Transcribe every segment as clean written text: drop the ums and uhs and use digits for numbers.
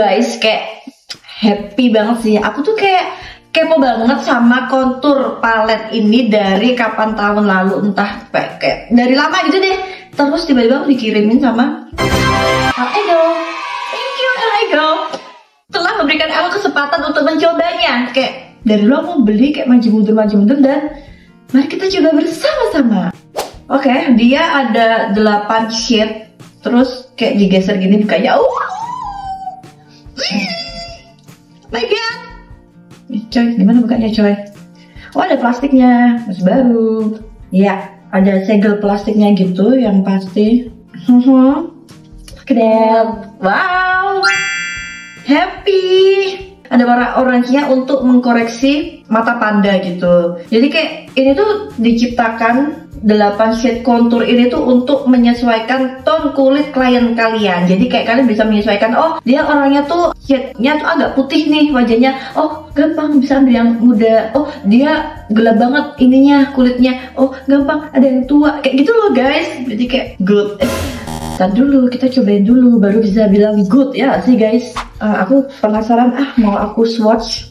guys, kayak happy banget sih. Aku tuh kayak kepo banget sama kontur palet ini dari kapan tahun lalu, entah kayak dari lama gitu deh. Terus tiba-tiba aku dikirimin sama Al Ego. Thank you Al Ego telah memberikan aku kesempatan untuk mencobanya. Kayak dari dulu aku beli kayak maju mundur, dan mari kita coba bersama-sama. Oke, dia ada 8 shade. Terus kayak digeser gini bukanya. My god, coy, gimana bukanya coy? Oh, ada plastiknya, masih baru. Iya, ada segel plastiknya gitu yang pasti. Kedel, wow, happy. Ada warna oranye untuk mengkoreksi mata panda gitu. Jadi kayak ini tuh diciptakan 8 shade contour ini tuh untuk menyesuaikan tone kulit klien kalian. Jadi kayak kalian bisa menyesuaikan, oh dia orangnya tuh shade-nya tuh agak putih nih wajahnya, oh gampang bisa ambil yang muda, oh dia gelap banget ininya kulitnya, oh gampang ada yang tua, kayak gitu loh guys. Jadi kayak good. Ntar dulu, kita cobain dulu baru bisa bilang good ya sih guys. Aku penasaran, mau aku swatch,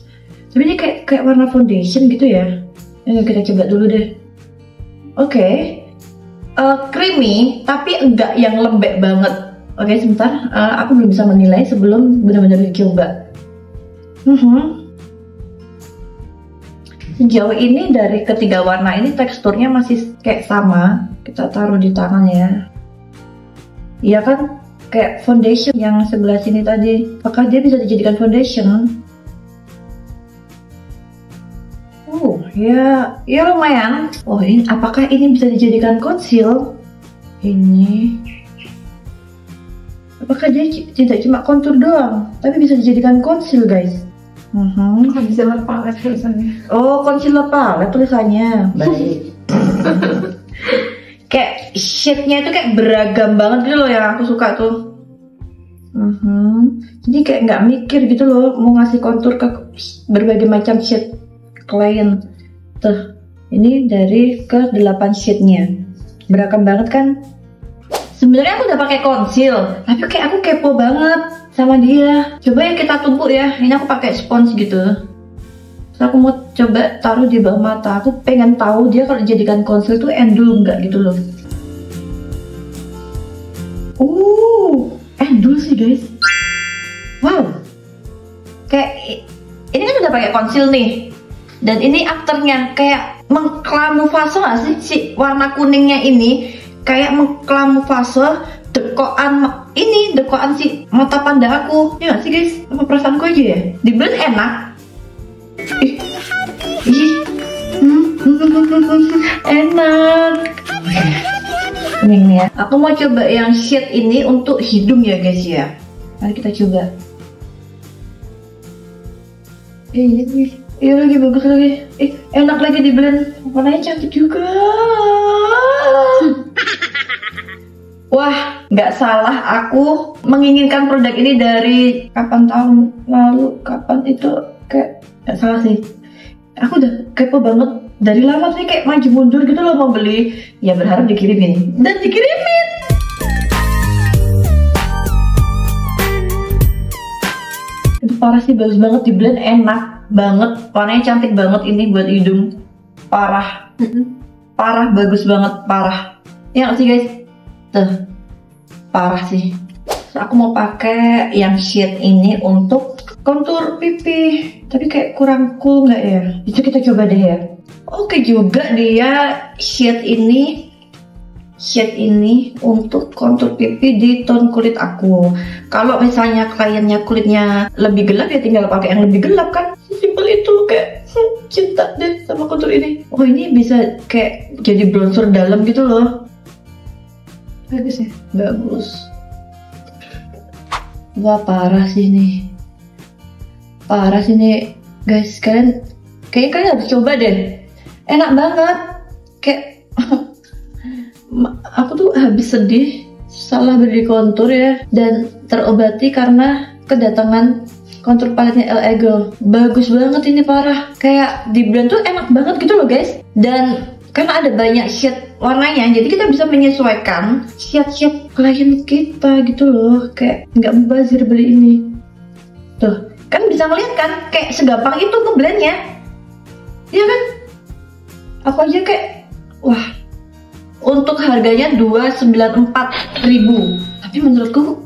tapi ini kayak warna foundation gitu ya. Kita coba dulu deh. Oke, creamy tapi enggak yang lembek banget. Oke, sebentar, aku belum bisa menilai sebelum benar-benar dicoba. Sejauh ini dari ketiga warna ini teksturnya masih kayak sama. Kita taruh di tangan ya. Iya kan, kayak foundation yang sebelah sini tadi. Apakah dia bisa dijadikan foundation? Ya lumayan. Oh, ini apakah ini bisa dijadikan conceal? Ini apakah dia tidak cuma kontur doang, tapi bisa dijadikan conceal guys? Concealer palette tulisannya. Oh, concealer palette tulisannya. Baik. Kayak shade-nya itu kayak beragam banget gitu loh, yang aku suka tuh. Jadi kayak nggak mikir gitu loh mau ngasih kontur ke berbagai macam shade klien. Tuh, ini dari ke 8 shade-nya. Beragam banget kan? Sebenarnya aku udah pakai conceal, tapi kayak aku kepo banget sama dia. Coba ya kita tunggu ya. Ini aku pakai sponge gitu. Terus aku mau coba taruh di bawah mata. Aku pengen tahu dia kalau dijadikan conceal tuh endul nggak gitu loh. Endul sih guys. Wow. Kayak ini kan udah pakai conceal nih. Dan ini afternya kayak mengkamuflase gak sih si warna kuningnya ini, kayak mengkamuflase dekoan ini, dekoan si mata panda aku. Ya gak sih guys, apa perasaanku aja ya? Dibilang enak. Enak. Ini ya. Aku mau coba yang shade ini untuk hidung ya guys ya. Mari kita coba. Iya lagi bagus lagi, enak lagi di blend, warnanya cantik juga. Wah, nggak salah aku menginginkan produk ini dari kapan tahun lalu, kapan itu kayak nggak salah sih. Aku udah kepo banget dari lama sih, kayak maju mundur gitu loh mau beli. Ya berharap dikirimin dan dikirimin. Itu parah sih, bagus banget di blend, enak banget, warnanya cantik banget ini buat hidung. Parah. Parah, bagus banget, parah. Ya gak sih guys? Tuh, parah sih. Terus aku mau pakai yang shade ini untuk kontur pipi, tapi kayak kurang cool nggak ya? Itu kita coba deh ya. Oke juga dia shade ini untuk kontur pipi di tone kulit aku. Kalau misalnya kliennya kulitnya lebih gelap ya tinggal pakai yang lebih gelap kan. Simpel itu, kayak cinta deh sama kontur ini. Oh, ini bisa kayak jadi bronzer dalam gitu loh. Bagus ya? Bagus. Wah, parah sih nih. Parah sih nih guys, kayaknya kalian harus coba deh. Enak banget. Kayak aku tuh habis sedih salah beli kontur ya, dan terobati karena kedatangan kontur paletnya LA Girl. Bagus banget ini, parah. Kayak di blend tuh enak banget gitu loh guys. Dan karena ada banyak shade warnanya, jadi kita bisa menyesuaikan shade-shade klien kita gitu loh. Kayak nggak mubazir beli ini. Tuh, kan bisa ngeliat kan, kayak segampang itu ngeblendnya. Iya kan? Aku aja kayak, wah, untuk harganya 294.000. Tapi menurutku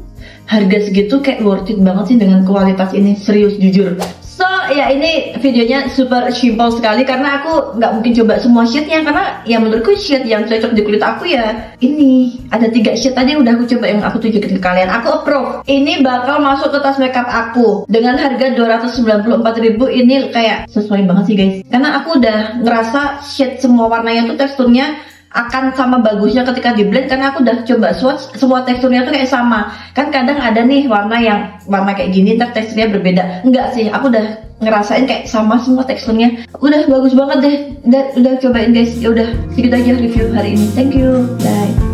harga segitu kayak worth it banget sih dengan kualitas ini, serius jujur. So, ya ini videonya super simple sekali karena aku nggak mungkin coba semua shade-nya, karena ya menurutku shade yang cocok di kulit aku ya ini. Ada 3 shade tadi udah aku coba yang aku tunjukin ke kalian. Aku approve. Ini bakal masuk ke tas makeup aku dengan harga 294.000. Ini kayak sesuai banget sih guys, karena aku udah ngerasa shade semua warnanya tuh teksturnya akan sama bagusnya ketika di blend, karena aku udah coba swatch semua teksturnya tuh kayak sama. Kan kadang ada nih warna yang warna kayak gini ntar teksturnya berbeda. Enggak sih, aku udah ngerasain kayak sama semua teksturnya. Udah bagus banget deh. Udah cobain guys. Ya udah, segitu aja review hari ini. Thank you. Bye.